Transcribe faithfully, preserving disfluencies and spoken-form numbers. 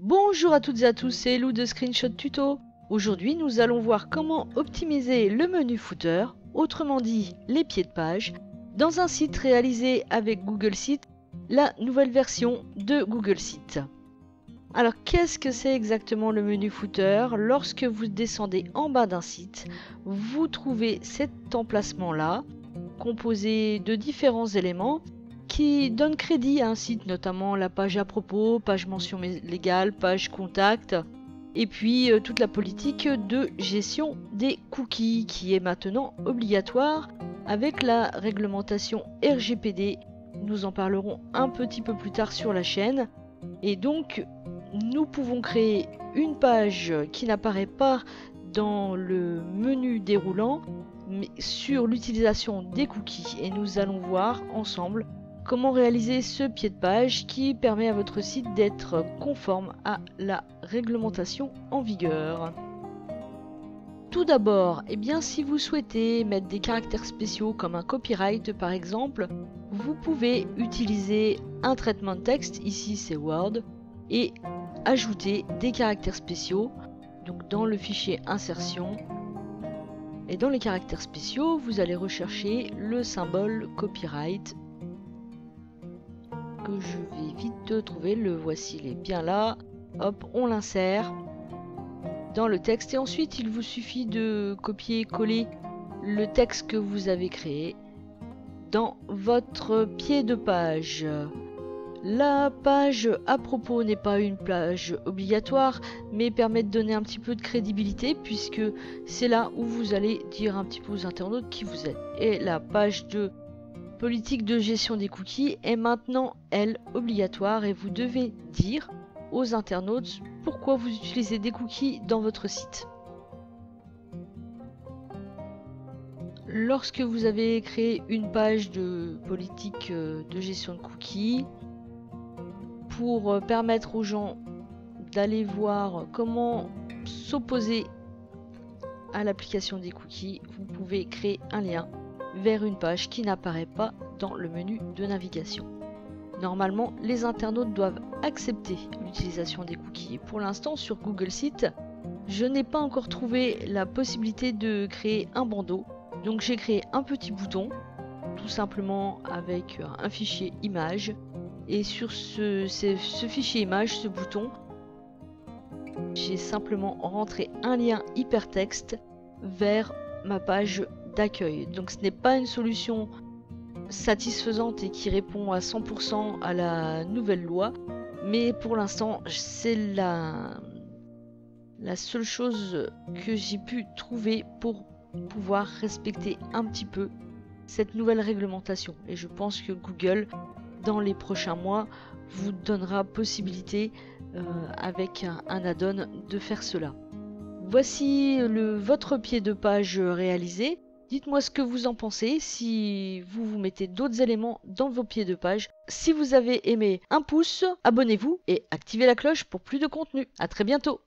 Bonjour à toutes et à tous, c'est Lou de Screenshot Tuto. Aujourd'hui, nous allons voir comment optimiser le menu footer, autrement dit les pieds de page, dans un site réalisé avec Google Sites, la nouvelle version de Google Sites. Alors, qu'est-ce que c'est exactement le menu footer? Lorsque vous descendez en bas d'un site, vous trouvez cet emplacement-là, composé de différents éléments, qui donne crédit à un site, notamment la page à propos, page mention légale, page contact, et puis euh, toute la politique de gestion des cookies qui est maintenant obligatoire avec la réglementation R G P D. Nous en parlerons un petit peu plus tard sur la chaîne. Et donc, nous pouvons créer une page qui n'apparaît pas dans le menu déroulant, mais sur l'utilisation des cookies. Et nous allons voir ensemble comment réaliser ce pied de page qui permet à votre site d'être conforme à la réglementation en vigueur. Tout d'abord, eh bien, si vous souhaitez mettre des caractères spéciaux comme un copyright par exemple, vous pouvez utiliser un traitement de texte, ici c'est Word, et ajouter des caractères spéciaux. Donc dans le fichier insertion, et dans les caractères spéciaux, vous allez rechercher le symbole copyright, que je vais vite trouver, le voici, il est bien là, hop, on l'insère dans le texte et ensuite il vous suffit de copier-coller le texte que vous avez créé dans votre pied de page. La page à propos n'est pas une page obligatoire mais permet de donner un petit peu de crédibilité puisque c'est là où vous allez dire un petit peu aux internautes qui vous êtes. Et la page de politique de gestion des cookies est maintenant, elle, obligatoire et vous devez dire aux internautes pourquoi vous utilisez des cookies dans votre site. Lorsque vous avez créé une page de politique de gestion de cookies, pour permettre aux gens d'aller voir comment s'opposer à l'application des cookies, vous pouvez créer un lien vers une page qui n'apparaît pas dans le menu de navigation. Normalement, les internautes doivent accepter l'utilisation des cookies. Pour l'instant, sur Google Sites, je n'ai pas encore trouvé la possibilité de créer un bandeau. Donc j'ai créé un petit bouton, tout simplement avec un fichier image. Et sur ce, ce, ce fichier image, ce bouton, j'ai simplement rentré un lien hypertexte vers ma page d'accueil. Donc ce n'est pas une solution satisfaisante et qui répond à cent pour cent à la nouvelle loi, mais pour l'instant c'est la... la seule chose que j'ai pu trouver pour pouvoir respecter un petit peu cette nouvelle réglementation. Et je pense que Google, dans les prochains mois, vous donnera possibilité euh, avec un, un add-on de faire cela. Voici le, votre pied de page réalisé. Dites-moi ce que vous en pensez, si vous vous mettez d'autres éléments dans vos pieds de page. Si vous avez aimé, un pouce, abonnez-vous et activez la cloche pour plus de contenu. À très bientôt!